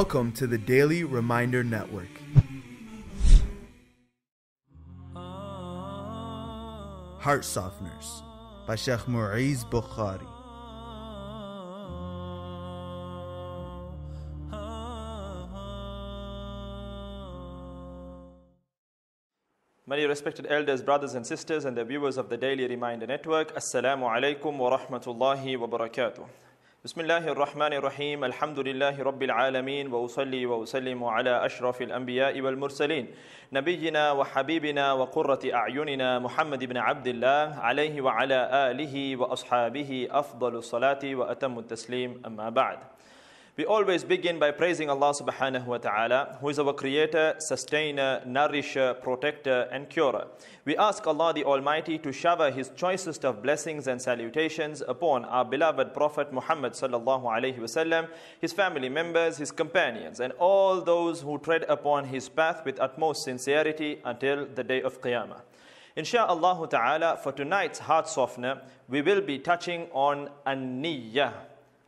Welcome to the Daily Reminder Network. Heart Softeners by Shaykh Muiz Bukhary. Many respected elders, brothers and sisters, and the viewers of the Daily Reminder Network, Assalamu alaikum wa rahmatullahi wa barakatuh. Bismillahir Rahmanir Rahim, Alhamdulillahi Rabbil Alameen, wa usalli wa usallimu ala ashrafil anbiya'i wal mursaleen, Nabiyyina wa habibina wa qurrati a'yunina Muhammad ibn Abdullah, alayhi wa ala alihi wa ashabihi afdalu salati wa atammu taslim, amma ba'd. We always begin by praising Allah subhanahu wa ta'ala, who is our creator, sustainer, nourisher, protector and curer. We ask Allah the Almighty to shower His choicest of blessings and salutations upon our beloved Prophet Muhammad sallallahu alayhi wasallam, his family members, his companions and all those who tread upon his path with utmost sincerity until the day of Qiyamah. Insha'Allah ta'ala, for tonight's heart softener, we will be touching on an-niyyah,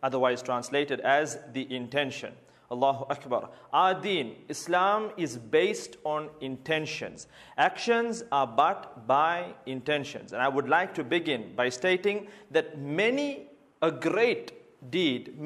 otherwise translated as the intention. Allahu Akbar. Our deen, Islam, is based on intentions. Actions are but by intentions. And I would like to begin by stating that many a great deed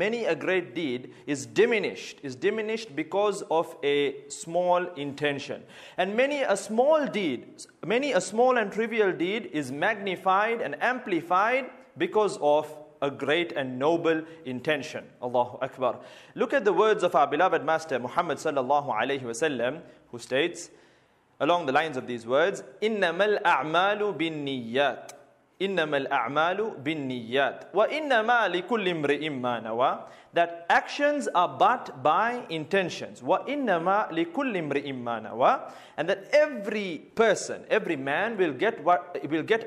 is diminished because of a small intention. And many a small and trivial deed is magnified and amplified because of a great and noble intention. Allahu Akbar. Look at the words of our beloved Master Muhammad sallallahu alayhi wasallam, who states along the lines of these words, إِنَّمَا الْأَعْمَالُ بِالنِّيَّاتِ إِنَّمَا الْأَعْمَالُ بِالنِّيَّاتِ وَإِنَّمَا لِكُلِّ امْرِئٍ مَّا نَوَى, that actions are but by intentions. وَإِنَّمَا لِكُلِّ امْرِئٍ مَّا نَوَى, and that every person, every man will get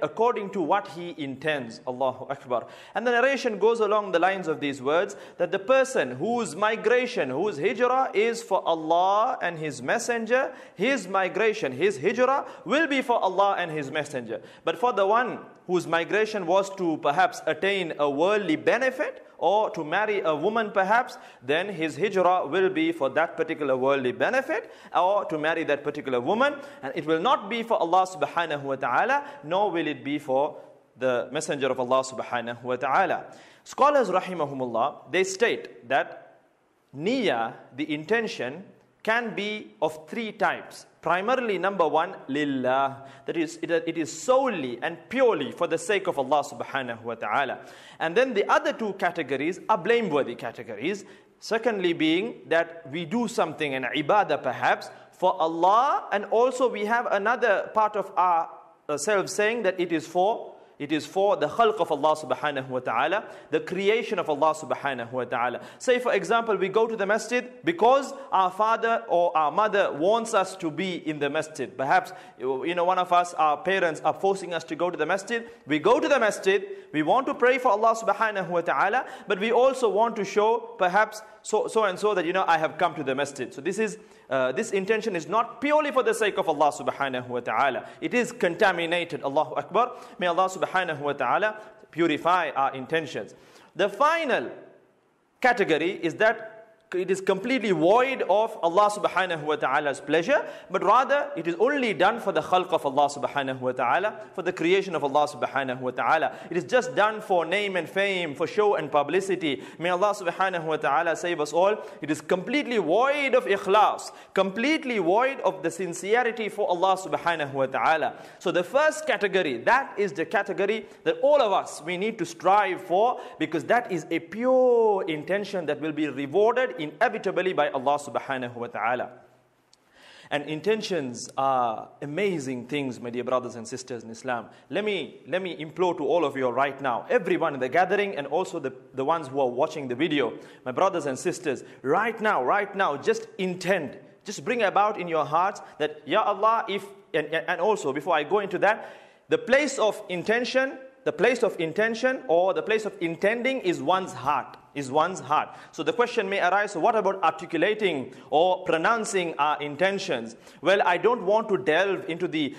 according to what he intends. Allahu Akbar. And the narration goes along the lines of these words, that the person whose migration, whose hijrah is for Allah and His Messenger, his migration, his hijrah will be for Allah and His Messenger. But for the one whose migration was to perhaps attain a worldly benefit or to marry a woman perhaps, then his hijrah will be for that particular worldly benefit or to marry that particular woman, and it will not be for Allah subhanahu wa ta'ala, nor will it be for the Messenger of Allah subhanahu wa ta'ala. Scholars rahimahumullah, they state that niyyah, the intention, can be of three types. Primarily, number one, lillah, that is, it is solely and purely for the sake of Allah subhanahu wa ta'ala. And then the other two categories are blameworthy categories. Secondly being that we do something, an ibadah perhaps, for Allah, and also we have another part of ourselves saying that it is for the khalq of Allah subhanahu wa ta'ala, the creation of Allah subhanahu wa ta'ala. Say for example, we go to the masjid because our father or our mother wants us to be in the masjid. Perhaps, one of us, our parents are forcing us to go to the masjid. We go to the masjid, we want to pray for Allah subhanahu wa ta'ala, but we also want to show perhaps so and so that, I have come to the masjid. So this intention is not purely for the sake of Allah subhanahu wa ta'ala. It is contaminated. Allahu Akbar. May Allah subhanahu wa ta'ala purify our intentions. The final category is that it is completely void of Allah subhanahu wa ta'ala's pleasure, but rather it is only done for the khalq of Allah subhanahu wa ta'ala, for the creation of Allah subhanahu wa ta'ala. It is just done for name and fame, for show and publicity. May Allah subhanahu wa ta'ala save us all. It is completely void of ikhlas, completely void of the sincerity for Allah subhanahu wa ta'ala. So the first category, that is the category that all of us, we need to strive for, because that is a pure intention that will be rewarded inevitably by Allah subhanahu wa ta'ala. And intentions are amazing things, my dear brothers and sisters in Islam. Let me implore to all of you right now, everyone in the gathering and also the ones who are watching the video. My brothers and sisters, right now, just intend, just bring about in your hearts that, Ya Allah, and also before I go into that, the place of intending is one's heart. So the question may arise, so what about articulating or pronouncing our intentions? Well, I don't want to delve into the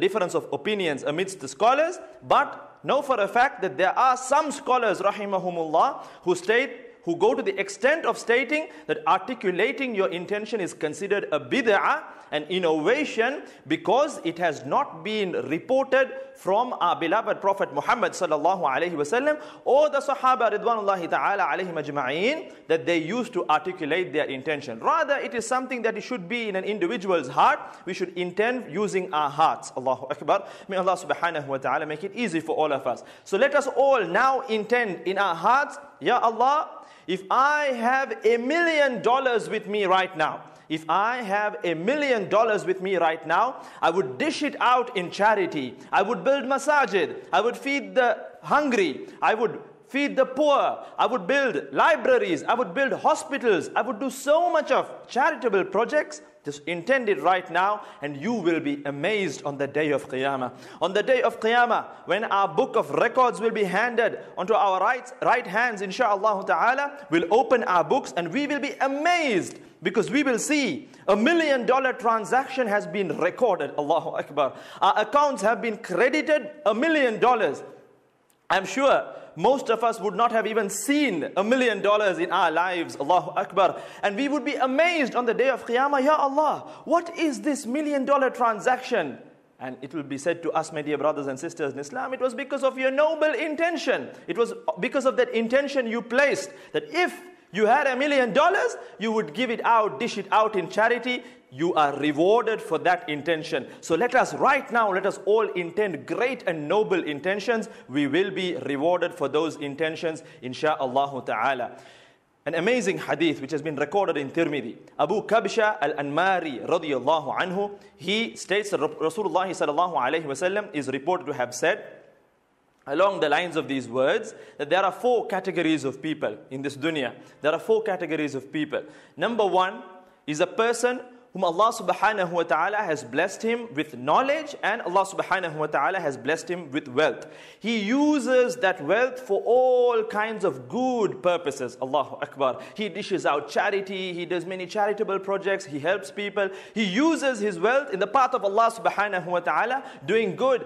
difference of opinions amidst the scholars, but know for a fact that there are some scholars, rahimahumullah, who state, who go to the extent of stating that articulating your intention is considered a bid'ah, an innovation, because it has not been reported from our beloved Prophet Muhammad sallallahu alaihi wasallam or the Sahaba ridwanullahi ta'ala alayhim ajma'in, that they used to articulate their intention. Rather, it is something that it should be in an individual's heart. We should intend using our hearts. Allahu Akbar. May Allah subhanahu wa ta'ala make it easy for all of us. So let us all now intend in our hearts, Ya Allah, if I have $1 million with me right now, if I have $1 million with me right now, I would dish it out in charity. I would build masajid. I would feed the hungry. I would feed the poor. I would build libraries. I would build hospitals. I would do so much of charitable projects. Just intend it right now, and you will be amazed on the day of Qiyamah. On the day of Qiyamah, when our book of records will be handed onto our right hands, insha'Allah ta'ala, we'll open our books and we will be amazed, because we will see $1 million transaction has been recorded. Allahu Akbar. Our accounts have been credited $1 million. I'm sure most of us would not have even seen $1 million in our lives. Allahu Akbar. And we would be amazed on the day of Qiyamah, Ya Allah, what is this $1 million transaction? And it will be said to us, my dear brothers and sisters in Islam, it was because of your noble intention. It was because of that intention you placed, that if you had $1 million, you would give it out, dish it out in charity. You are rewarded for that intention. So let us right now, let us all intend great and noble intentions. We will be rewarded for those intentions, insha'Allah ta'ala. An amazing hadith which has been recorded in Tirmidhi. Abu Kabsha al-Anmari radiyallahu anhu, he states that Rasulullah sallallahu alayhi wasallam is reported to have said, along the lines of these words, that there are four categories of people in this dunya. There are four categories of people. Number one is a person whom Allah subhanahu wa ta'ala has blessed him with knowledge, and Allah subhanahu wa ta'ala has blessed him with wealth. He uses that wealth for all kinds of good purposes. Allahu Akbar. He dishes out charity. He does many charitable projects. He helps people. He uses his wealth in the path of Allah subhanahu wa ta'ala, doing good,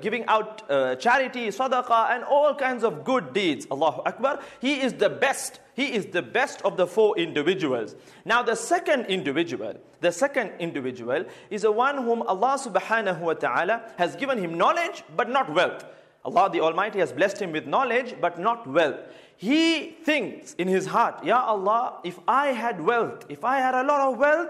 giving out charity, sadaqah, and all kinds of good deeds. Allahu Akbar. He is the best. He is the best of the four individuals. Now the second individual is the one whom Allah subhanahu wa ta'ala has given him knowledge but not wealth. Allah the Almighty has blessed him with knowledge but not wealth. He thinks in his heart, Ya Allah, if I had wealth, if I had a lot of wealth,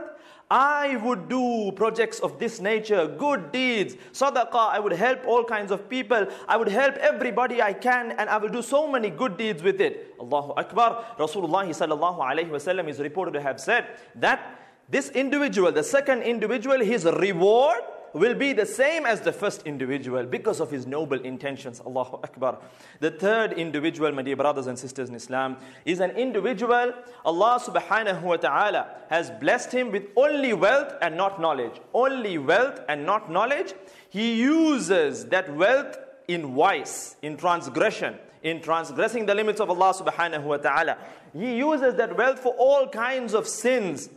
I would do projects of this nature, good deeds, sadaqah. I would help all kinds of people. I would help everybody I can, and I will do so many good deeds with it. Allahu Akbar. Rasulullah sallallahu alayhi wasallam is reported to have said that this individual, the second individual, his reward will be the same as the first individual because of his noble intentions. Allahu Akbar. The third individual, my dear brothers and sisters in Islam, is an individual Allah subhanahu wa ta'ala has blessed him with only wealth and not knowledge. Only wealth and not knowledge. He uses that wealth in vice, in transgression, in transgressing the limits of Allah subhanahu wa ta'ala. He uses that wealth for all kinds of sins,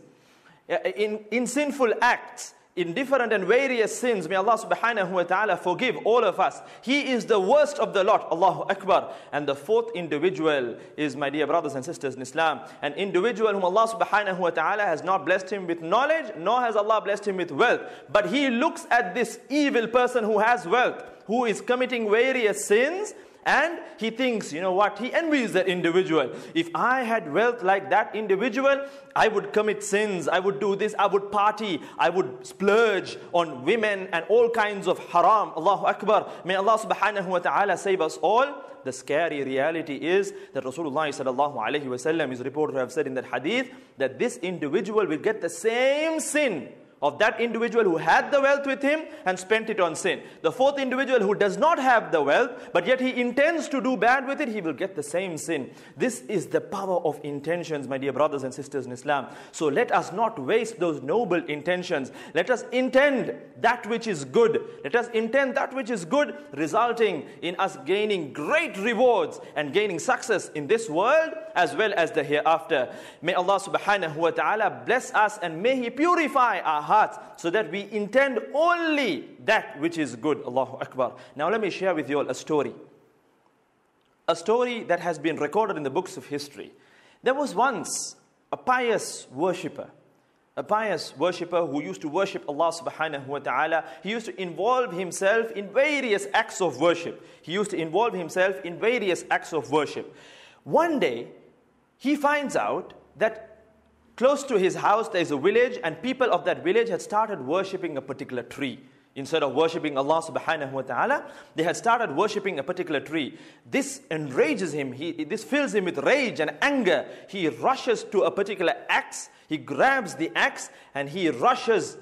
in sinful acts, in different and various sins. May Allah subhanahu wa ta'ala forgive all of us. He is the worst of the lot. Allahu Akbar. And the fourth individual is, my dear brothers and sisters in Islam, an individual whom Allah subhanahu wa ta'ala has not blessed him with knowledge, nor has Allah blessed him with wealth. But he looks at this evil person who has wealth, who is committing various sins, and he thinks, you know what, he envies that individual. If I had wealth like that individual, I would commit sins, I would do this, I would party, I would splurge on women and all kinds of haram. Allahu Akbar. May Allah subhanahu wa ta'ala save us all. The scary reality is that Rasulullah sallallahu alayhi wasallam is reported to have said in that hadith that this individual will get the same sin of that individual who had the wealth with him and spent it on sin. The fourth individual who does not have the wealth, but yet he intends to do bad with it, he will get the same sin. This is the power of intentions, my dear brothers and sisters in Islam. So let us not waste those noble intentions. Let us intend that which is good. Let us intend that which is good, resulting in us gaining great rewards and gaining success in this world as well as the hereafter. May Allah subhanahu wa ta'ala bless us, and may He purify our hearts so that we intend only that which is good. Allahu Akbar. Now let me share with you all a story. a story that has been recorded in the books of history. There was once a pious worshipper who used to worship Allah subhanahu wa ta'ala. He used to involve himself in various acts of worship. One day, he finds out that close to his house there is a village, and people of that village had started worshipping a particular tree. Instead of worshipping Allah subhanahu wa ta'ala, they had started worshipping a particular tree. This enrages him. This fills him with rage and anger. He rushes to a particular axe. He grabs the axe and he rushes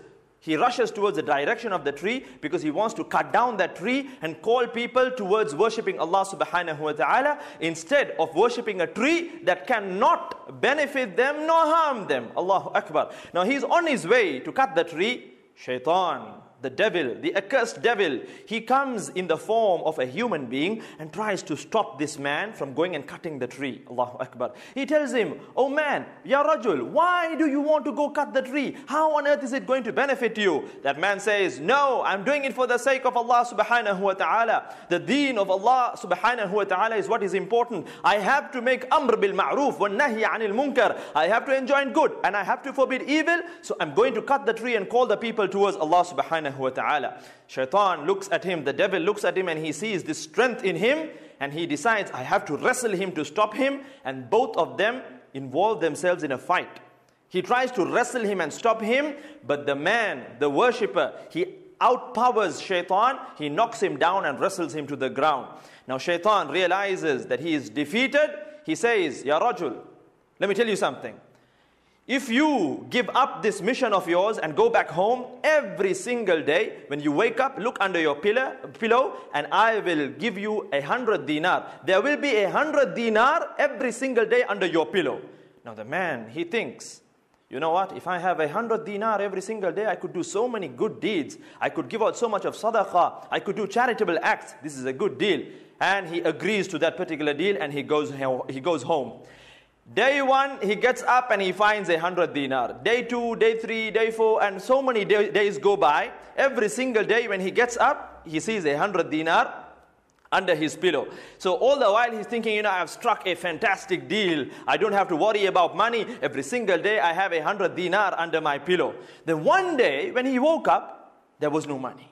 towards the direction of the tree because he wants to cut down that tree and call people towards worshipping Allah subhanahu wa ta'ala instead of worshipping a tree that cannot benefit them nor harm them. Allahu Akbar. Now he's on his way to cut the tree. Shaitan, the devil, the accursed devil, he comes in the form of a human being and tries to stop this man from going and cutting the tree. Allahu Akbar. He tells him, "Oh man, ya Rajul, why do you want to go cut the tree? How on earth is it going to benefit you?" That man says, "No, I'm doing it for the sake of Allah subhanahu wa ta'ala. The deen of Allah subhanahu wa ta'ala is what is important. I have to make amr bil ma'roof wa nahi anil munkar. I have to enjoin good and I have to forbid evil. So I'm going to cut the tree and call the people towards Allah subhanahu wa ta'ala." Shaitan looks at him, the devil looks at him, and he sees this strength in him, and he decides, "I have to wrestle him to stop him," and both of them involve themselves in a fight. He tries to wrestle him and stop him, but the man, the worshipper, he outpowers Shaitan, he knocks him down and wrestles him to the ground. Now Shaitan realizes that he is defeated. He says, "Ya Rajul, let me tell you something. If you give up this mission of yours and go back home, every single day when you wake up, look under your pillow and I will give you 100 dinar. There will be 100 dinar every single day under your pillow." Now the man, he thinks, "You know what, if I have 100 dinar every single day, I could do so many good deeds. I could give out so much of sadaqah. I could do charitable acts. This is a good deal." And he agrees to that particular deal and he goes home. Day one, he gets up and he finds 100 dinar. Day two, day three, day four, and so many days go by. Every single day when he gets up, he sees 100 dinar under his pillow. So all the while he's thinking, "You know, I've struck a fantastic deal. I don't have to worry about money. Every single day I have 100 dinar under my pillow." Then one day when he woke up, there was no money.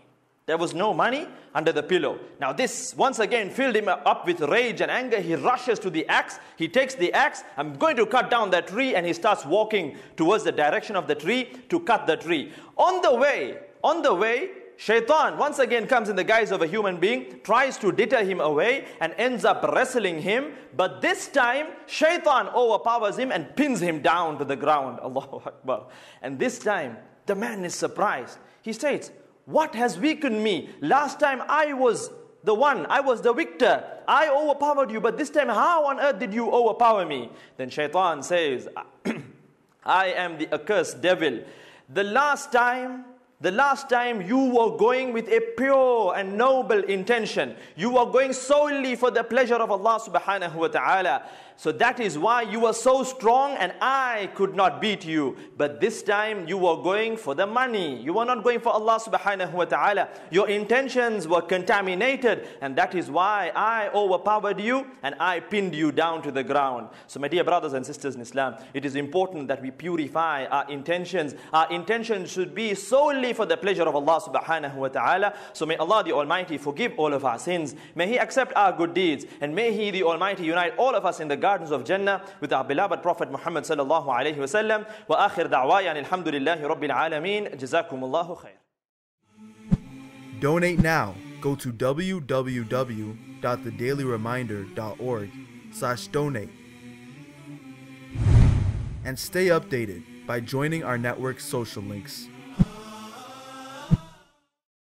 There was no money under the pillow. Now this once again filled him up with rage and anger. He rushes to the axe. He takes the axe. "I'm going to cut down that tree." And he starts walking towards the direction of the tree to cut the tree. On the way, Shaitan once again comes in the guise of a human being, tries to deter him away and ends up wrestling him. But this time, Shaitan overpowers him and pins him down to the ground. Allahu Akbar. And this time, the man is surprised. He states, "What has weakened me? Last time I was the victor. I overpowered you, but this time how on earth did you overpower me?" Then Shaitan says, "I am the accursed devil. The last time you were going with a pure and noble intention. You were going solely for the pleasure of Allah subhanahu wa ta'ala. So that is why you were so strong and I could not beat you. But this time you were going for the money. You were not going for Allah subhanahu wa ta'ala. Your intentions were contaminated and that is why I overpowered you and I pinned you down to the ground." So my dear brothers and sisters in Islam, it is important that we purify our intentions. Our intentions should be solely for the pleasure of Allah subhanahu wa ta'ala. So may Allah the Almighty forgive all of our sins. May He accept our good deeds. And may He the Almighty unite all of us in the gardens of Jannah with our beloved Prophet Muhammad sallallahu alayhi wa sallam. Wa akhir da'wayan alhamdulillahi rabbil alameen. Jazakumullahu khair. Donate now. Go to www.thedailyreminder.org/donate. And stay updated by joining our network's social links.